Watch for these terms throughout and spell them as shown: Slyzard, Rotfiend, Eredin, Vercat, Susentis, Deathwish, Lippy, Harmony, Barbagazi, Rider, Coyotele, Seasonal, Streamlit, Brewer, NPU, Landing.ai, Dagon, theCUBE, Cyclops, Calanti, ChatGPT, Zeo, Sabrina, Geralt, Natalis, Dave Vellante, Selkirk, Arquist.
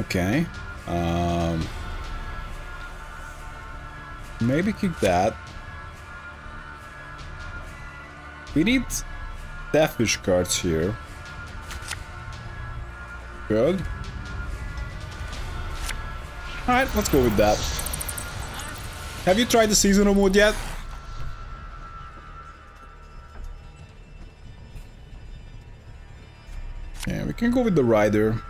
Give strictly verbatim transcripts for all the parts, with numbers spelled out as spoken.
Okay. Um, maybe keep that. We need Deathwish cards here. Good. Alright, let's go with that. Have you tried the seasonal mode yet? Yeah, we can go with the rider.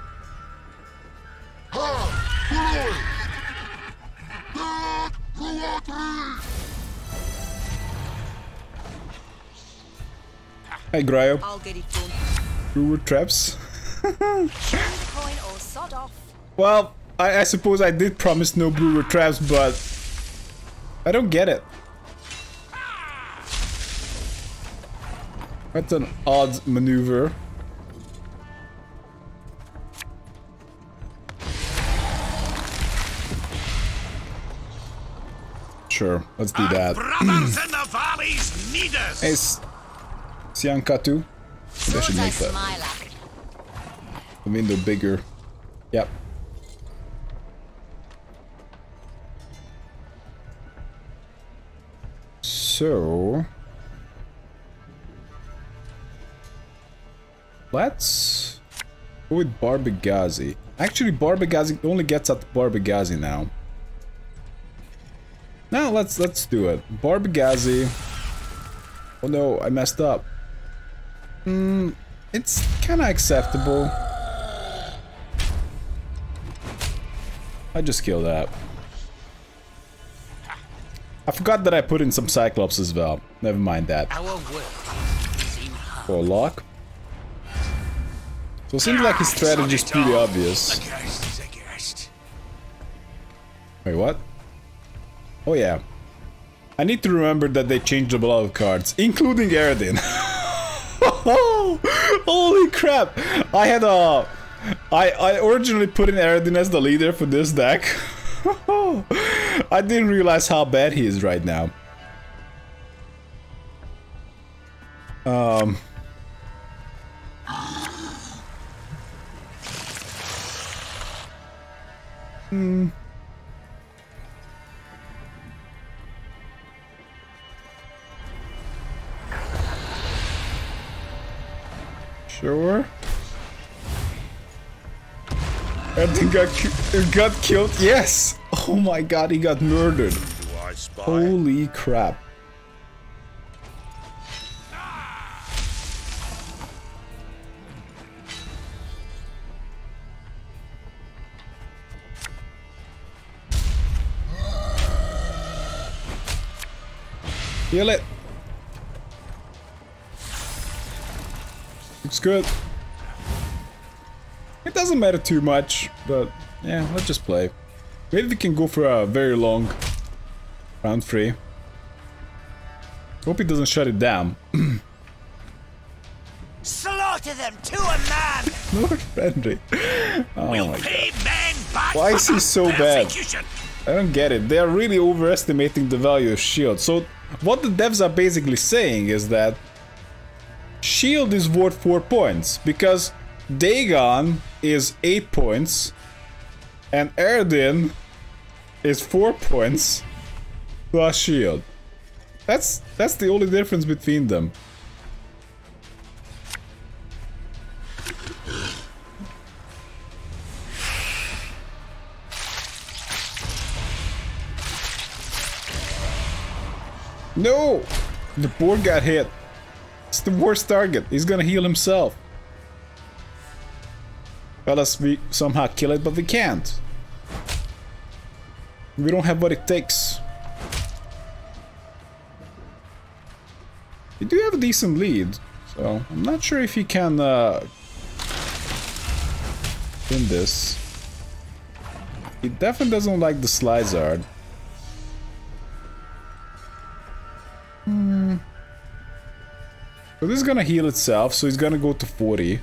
Hey, Gryo. I'll get it done. Brewer traps. Well, I, I suppose I did promise no brewer traps, but I don't get it. That's an odd maneuver. Sure, let's do that. Hey, Siankatu. I should make that. The window bigger. Yep. So let's go with Barbagazi. Actually, Barbagazi only gets at Barbagazi now. Now let's let's do it. Barbagazi. Oh no, I messed up. Hmm, it's kind of acceptable. I just killed that. I forgot that I put in some Cyclops as well. Never mind that. For a lock. So it seems like his strategy is pretty obvious. Wait, what? Oh yeah. I need to remember that they changed a lot of cards, including Eredin. Holy crap! I had a... I, I originally put in Eredin as the leader for this deck. I didn't realize how bad he is right now. Um, hmm. Sure. Eredin got, got killed. Yes! Oh my god, he got murdered. Holy crap. Heal it. Looks good. It doesn't matter too much, but yeah, let's just play. Maybe we can go for a very long round three. Hope he doesn't shut it down. Slaughter them to a man. Lord Henry. Oh we'll my pay God. Man back. Why is he so bad? I don't get it. They are really overestimating the value of shield. So what the devs are basically saying is that shield is worth four points because Dagon is eight points, and Eredin is four points plus shield. That's that's the only difference between them. No, the board got hit. It's the worst target. He's gonna heal himself. Unless we somehow kill it, but we can't. We don't have what it takes. We do have a decent lead, so I'm not sure if he can uh, win this. He definitely doesn't like the Slyzard. Hmm. So this is gonna heal itself, so he's gonna go to forty.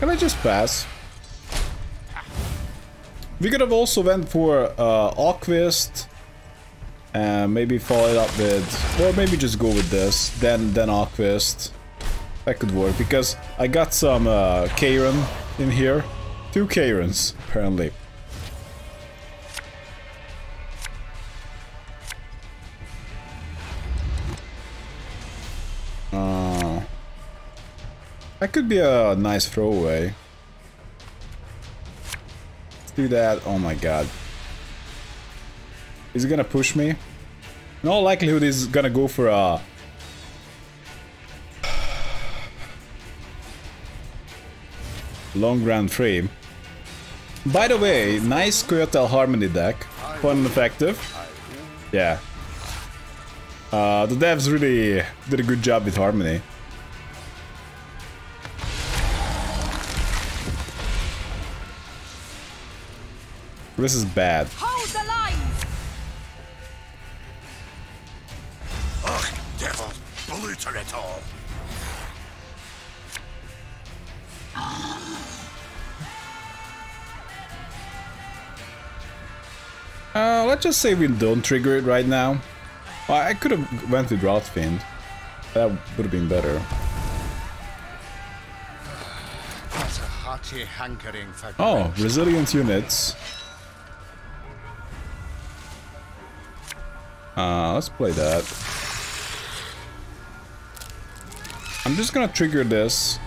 Can I just pass? We could have also went for uh, Arquist and maybe follow it up with, or maybe just go with this, then then Arquist. That could work, because I got some uh, Kairan in here. Two Kairans, apparently. Uh, that could be a nice throwaway. Let's do that. Oh my god. Is he gonna push me? In all likelihood, he's gonna go for a... long round frame. By the way, nice Coyotele Harmony deck. Fun and effective. Yeah. Uh, the devs really did a good job with Harmony. This is bad. Hold the line. Oh, devil, polluter it all. Uh, let's just say we don't trigger it right now. Well, I could have went with Rotfiend. That would have been better. That's a hearty hankering for oh, resilient units. Uh, let's play that. I'm just gonna trigger this.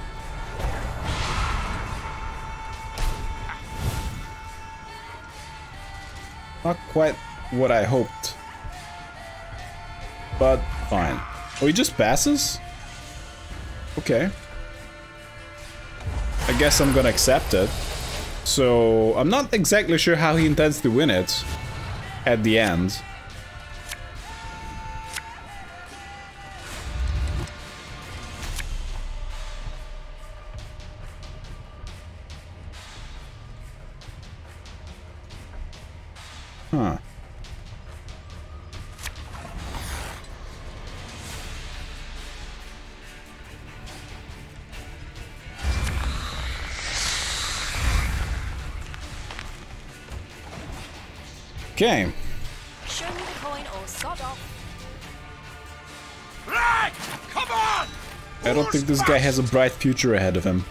Not quite what I hoped, but fine. Oh, he just passes? Okay. I guess I'm gonna accept it. So, I'm not exactly sure how he intends to win it at the end. Huh. Okay. Show me the coin or sod off. Right! Come on! I don't think this guy has a bright future ahead of him.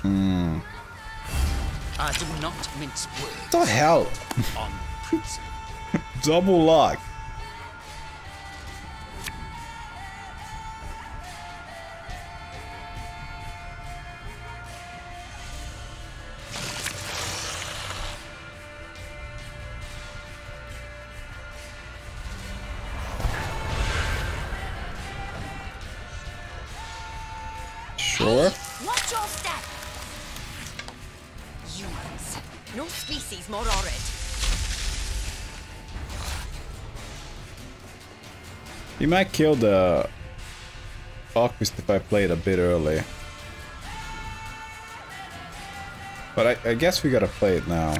Hmm. I do not mince words. What the hell? Double lock. Sure. Watch your step. Humans. No species more horrid. You might kill the Arquist if I played a bit early. But I, I guess we gotta play it now.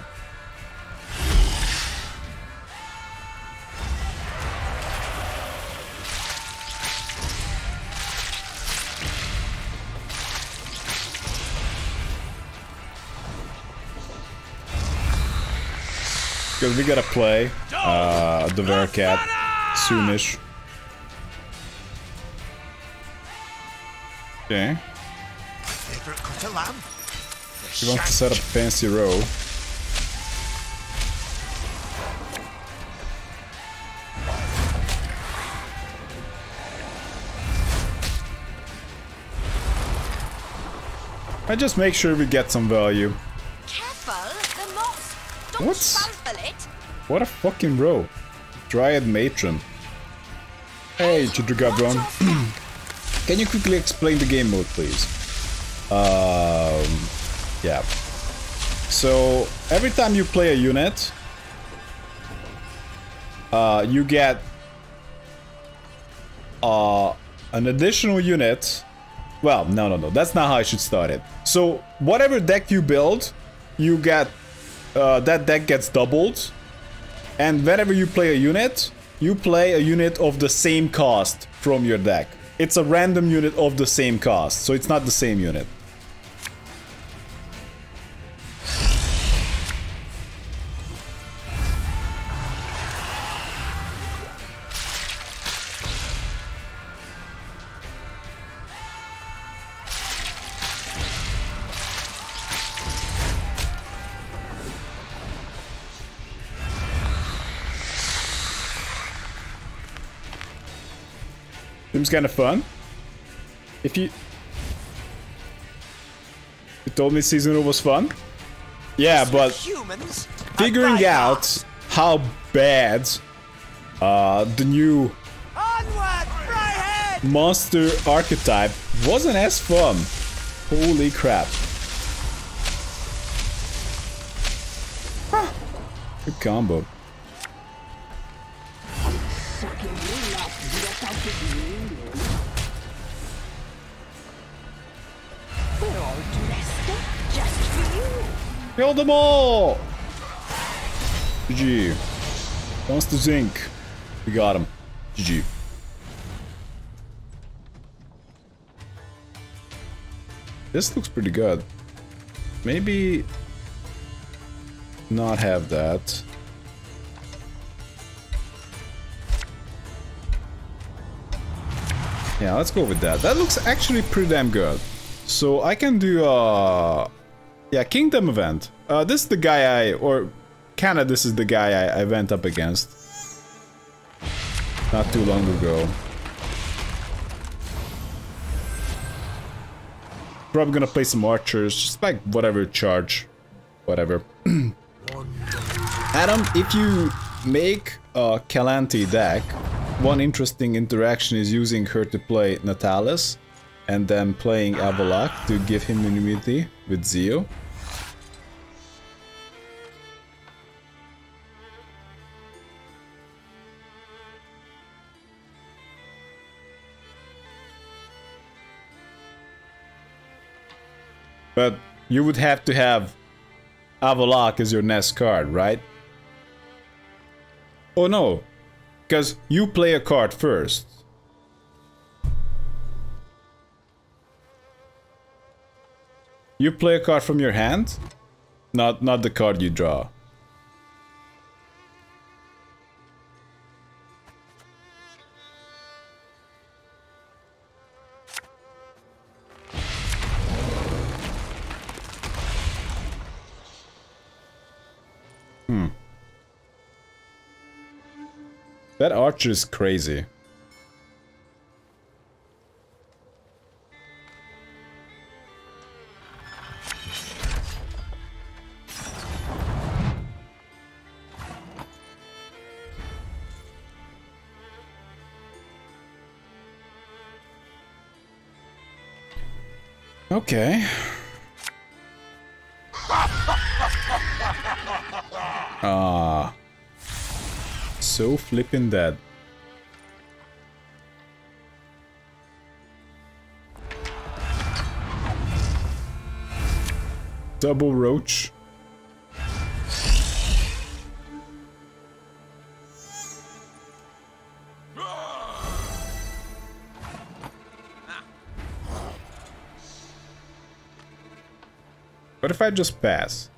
Because we gotta play uh, the Vercat soonish. Okay. She wants to set up a fancy row. I just make sure we get some value. What? What a fucking bro. Dryad Matron. Hey, Chidrugabron. Can you quickly explain the game mode, please? Um, yeah. So, every time you play a unit, uh, you get uh, an additional unit. Well, no, no, no. That's not how I should start it. So, whatever deck you build, you get... Uh, that deck gets doubled, and whenever you play a unit, you play a unit of the same cost from your deck. It's a random unit of the same cost, so it's not the same unit. Seems kind of fun. If you... You told me Seasonal was fun? Yeah, but figuring out how bad uh, the new monster archetype wasn't as fun. Holy crap. Huh. Good combo. Kill them all! G G. Wants to zinc. We got him. G G. This looks pretty good. Maybe... not have that. Yeah, let's go with that. That looks actually pretty damn good. So I can do uh yeah, Kingdom event. Uh, this is the guy I... or... kinda this is the guy I, I went up against. Not too long ago. Probably gonna play some archers, just like whatever charge. Whatever. Adam, if you make a Calanti deck, one interesting interaction is using her to play Natalis, and then playing Avalok to give him immunity with Zeo. But you would have to have Avalok as your next card, right? Oh no, because you play a card first. You play a card from your hand, not not the card you draw. Hmm. That archer is crazy. Okay. Ah. So flippin' dead. Double roach. What if I just pass?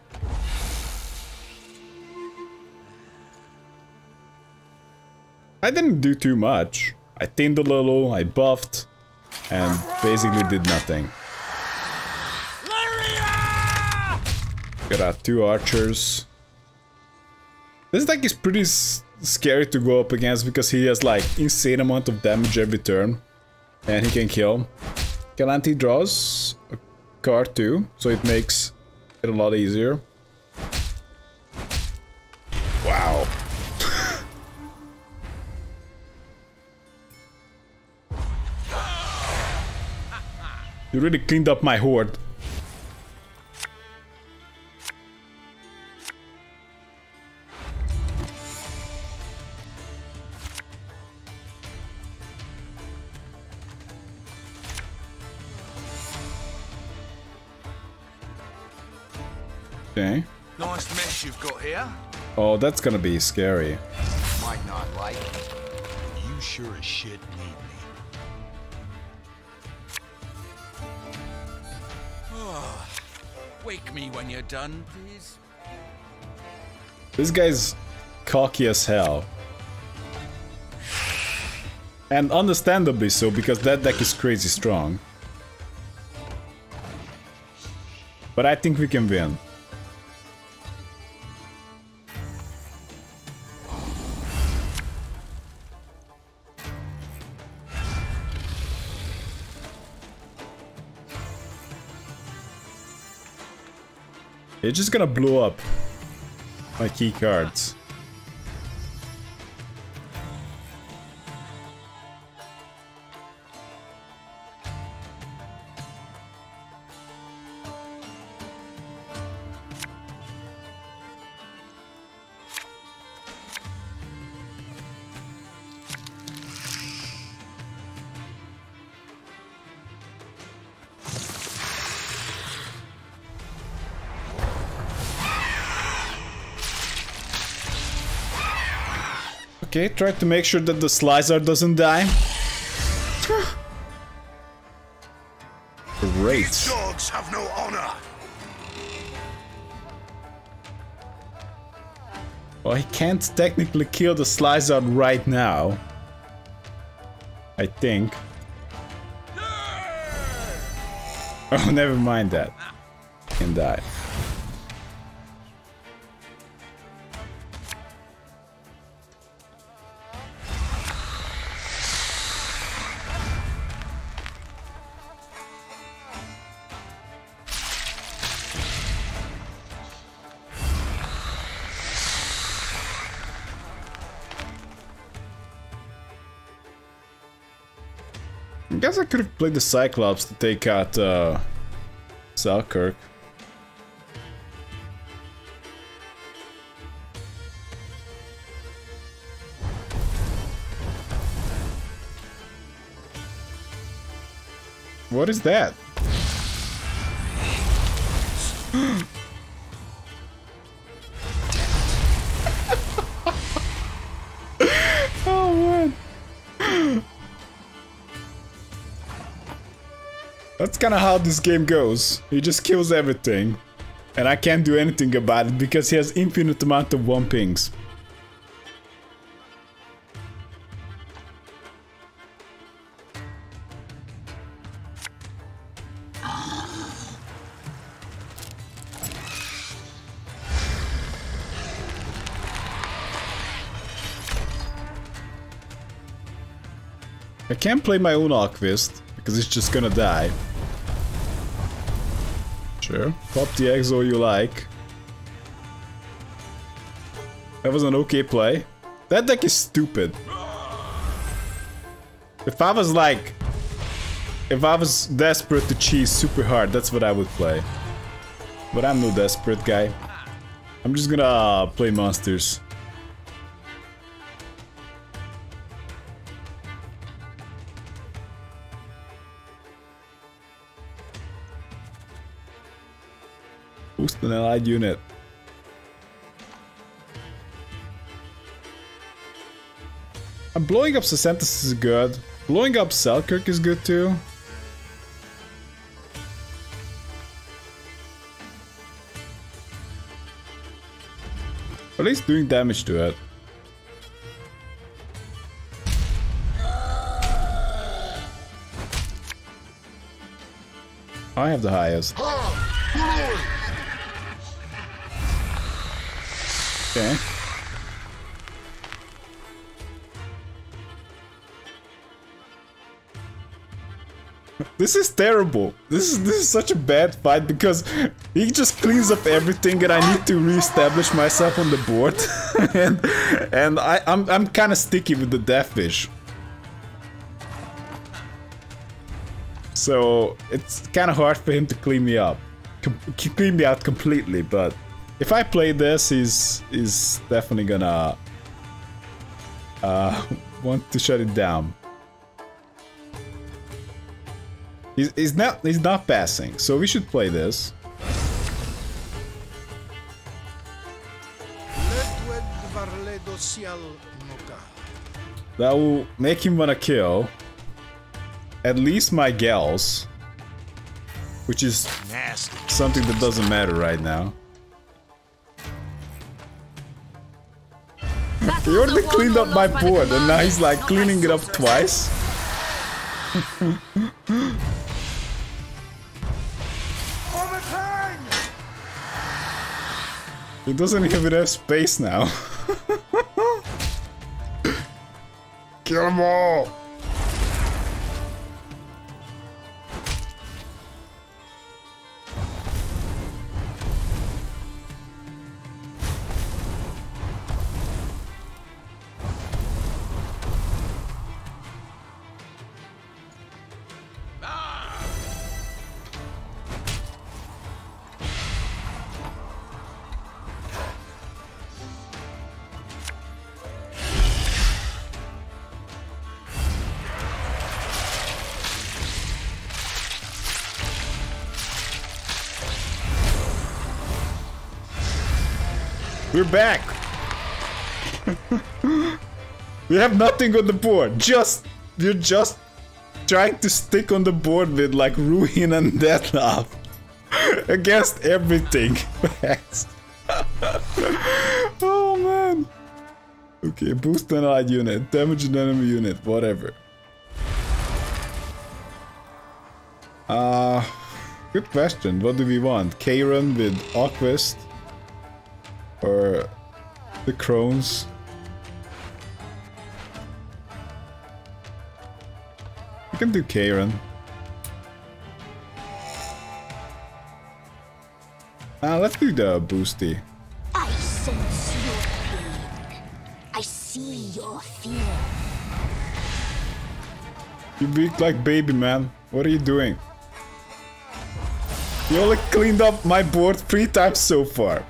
I didn't do too much. I tamed a little, I buffed, and basically did nothing. Got out two archers. This deck is pretty s scary to go up against because he has like insane amount of damage every turn. And he can kill. Calanti draws a card too, so it makes it a lot easier. Wow. You really cleaned up my horde. Nice mess you've got here. Oh, that's gonna be scary. Might not like it. You sure as shit need me. Oh, wake me when you're done, please. This guy's cocky as hell. And understandably so, because that deck is crazy strong. But I think we can win. They're just gonna blow up my key cards. Okay, try to make sure that the Slyzard doesn't die. Great. These dogs have no honor. Well, he can't technically kill the Slyzard right now, I think. Oh, never mind that. He can die. I guess I could have played the Cyclops to take out uh, Selkirk. What is that? That's kind of how this game goes. He just kills everything. And I can't do anything about it because he has infinite amount of one pings. I can't play my own Arquist because it's just gonna die. Sure. Pop the exo you like. That was an okay play. That deck is stupid. If I was like... If I was desperate to cheese super hard, that's what I would play. But I'm no desperate guy. I'm just gonna play monsters. Boost an allied unit. And blowing up Susentis is good. Blowing up Selkirk is good too. At least doing damage to it. I have the highest. Okay. This is terrible. This is this is such a bad fight because he just cleans up everything, and I need to reestablish myself on the board. and and I I'm I'm kind of sticky with the Deathwish. So it's kind of hard for him to clean me up, Com clean me out completely, but. If I play this, he's, he's definitely gonna uh, want to shut it down. He's, he's, not, he's not passing, so we should play this. That will make him wanna kill at least my gals, which is nasty. Something that doesn't matter right now. He already cleaned up my board and now he's like cleaning it up twice. He doesn't even have space now. Kill them all! We're back! We have nothing on the board, just... You're just trying to stick on the board with like Ruin and Deathlap. Against everything. Oh man. Okay, boost an allied unit, damage an enemy unit, whatever. Uh, good question, what do we want? Kairan with Arquist? Or the Crones. We can do Kairan. Ah, uh, let's do the boosty. I sense your pain. I see your fear. You beat like baby, man. What are you doing? You only cleaned up my board three times so far.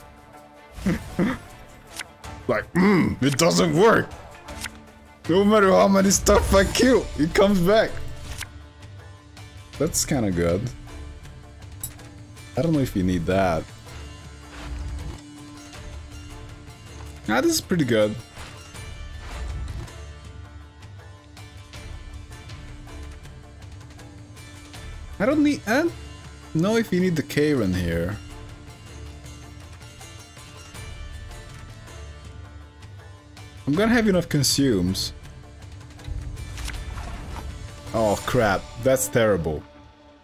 Like, mmm, it doesn't work. No matter how many stuff I kill, it comes back. That's kinda good. I don't know if you need that. Ah, this is pretty good. I don't need, I don't know if you need the Kairan here. I'm gonna have enough consumes. Oh crap, that's terrible.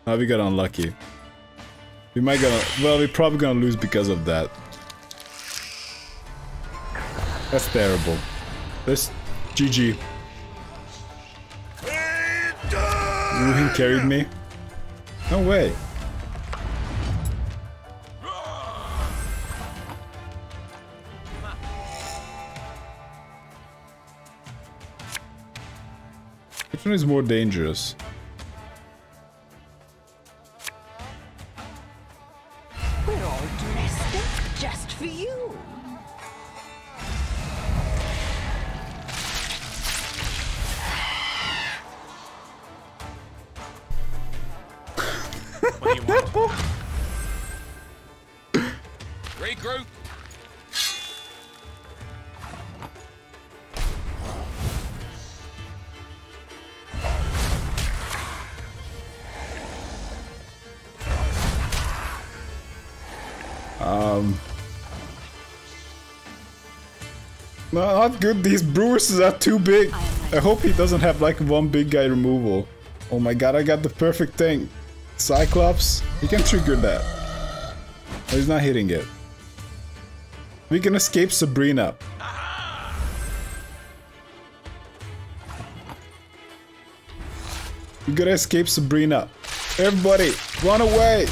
Now we got unlucky. We might gonna, well, we're probably gonna lose because of that. That's terrible. That's G G. Ruin carried me? No way. Which one is more dangerous? We're all dressed up just for you. What do you want? Regroup. Um, no, not good. These brewers are too big. I hope he doesn't have like one big guy removal. Oh my god, I got the perfect thing. Cyclops, he can trigger that. Oh, he's not hitting it. We can escape Sabrina. We gotta escape Sabrina. Everybody, run away!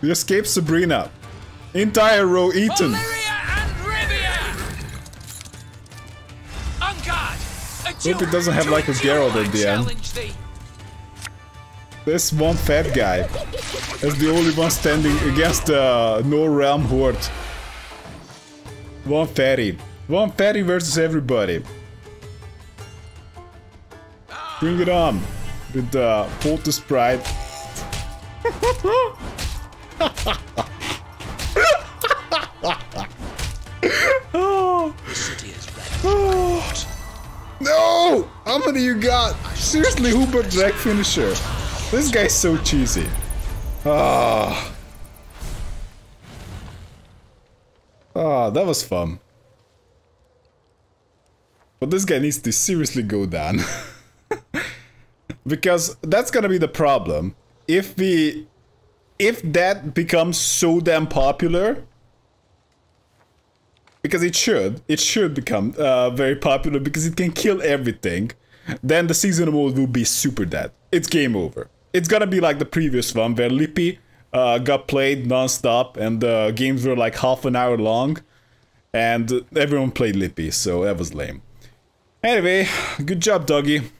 We escaped Sabrina. Entire row eaten. Hope it doesn't have like a Geralt at the end. This one fat guy is the only one standing against the No Realm Horde. One fatty. One fatty versus everybody. Bring it on with the Polter's Pride. The city is right. No! How many you got? Seriously, who but Drag Finisher? This guy's so cheesy. Ah, ah, that was fun. But this guy needs to seriously go down. Because that's gonna be the problem. If we... If that becomes so damn popular... Because it should. It should become uh, very popular because it can kill everything. Then the seasonal mode will be super dead. It's game over. It's gonna be like the previous one where Lippy uh, got played non-stop and the uh, games were like half an hour long. And everyone played Lippy, so that was lame. Anyway, good job, doggy.